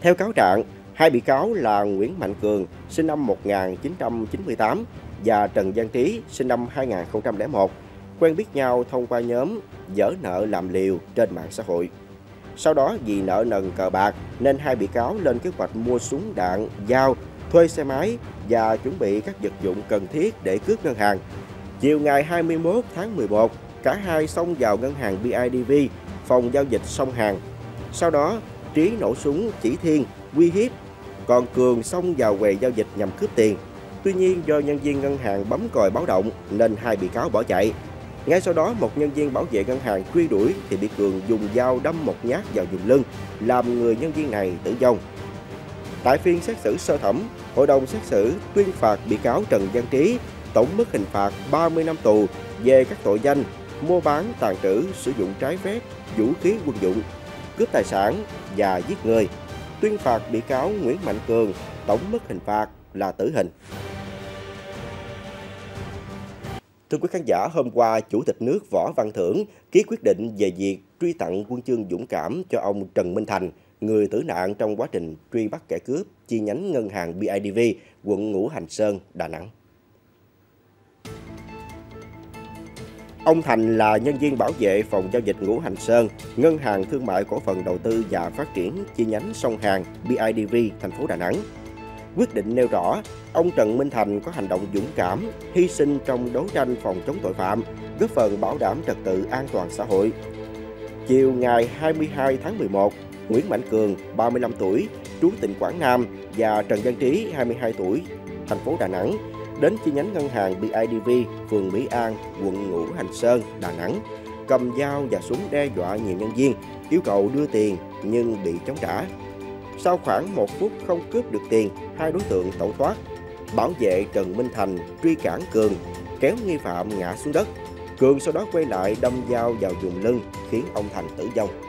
Theo cáo trạng, hai bị cáo là Nguyễn Mạnh Cường, sinh năm 1998 và Trần Văn Trí, sinh năm 2001, quen biết nhau thông qua nhóm giở nợ làm liều trên mạng xã hội. Sau đó vì nợ nần cờ bạc nên hai bị cáo lên kế hoạch mua súng đạn, dao, thuê xe máy và chuẩn bị các vật dụng cần thiết để cướp ngân hàng. Chiều ngày 21 tháng 11, cả hai xông vào ngân hàng BIDV, phòng giao dịch sông Hàn. Sau đó, Trí nổ súng chỉ thiên, uy hiếp, còn Cường xông vào quầy giao dịch nhằm cướp tiền. Tuy nhiên, do nhân viên ngân hàng bấm còi báo động nên hai bị cáo bỏ chạy. Ngay sau đó, một nhân viên bảo vệ ngân hàng truy đuổi thì bị Cường dùng dao đâm một nhát vào vùng lưng, làm người nhân viên này tử vong. Tại phiên xét xử sơ thẩm, hội đồng xét xử tuyên phạt bị cáo Trần Văn Trí tổng mức hình phạt 30 năm tù về các tội danh mua bán, tàng trữ, sử dụng trái phép vũ khí quân dụng, cướp tài sản và giết người. Tuyên phạt bị cáo Nguyễn Mạnh Cường tổng mức hình phạt là tử hình. Thưa quý khán giả, hôm qua, Chủ tịch nước Võ Văn Thưởng ký quyết định về việc truy tặng huân chương Dũng cảm cho ông Trần Minh Thành, người tử nạn trong quá trình truy bắt kẻ cướp chi nhánh ngân hàng BIDV, quận Ngũ Hành Sơn, Đà Nẵng. Ông Thành là nhân viên bảo vệ phòng giao dịch Ngũ Hành Sơn, Ngân hàng Thương mại Cổ phần Đầu tư và Phát triển chi nhánh sông Hàn BIDV, thành phố Đà Nẵng. Quyết định nêu rõ, ông Trần Minh Thành có hành động dũng cảm, hy sinh trong đấu tranh phòng chống tội phạm, góp phần bảo đảm trật tự an toàn xã hội. Chiều ngày 22 tháng 11, Nguyễn Mạnh Cường, 35 tuổi, trú tỉnh Quảng Nam và Trần Văn Trí, 22 tuổi, thành phố Đà Nẵng, đến chi nhánh ngân hàng BIDV, phường Mỹ An, quận Ngũ Hành Sơn, Đà Nẵng, cầm dao và súng đe dọa nhiều nhân viên, yêu cầu đưa tiền nhưng bị chống trả. Sau khoảng 1 phút không cướp được tiền, hai đối tượng tẩu thoát. Bảo vệ Trần Minh Thành truy cản Cường, kéo nghi phạm ngã xuống đất. Cường sau đó quay lại đâm dao vào vùng lưng, khiến ông Thành tử vong.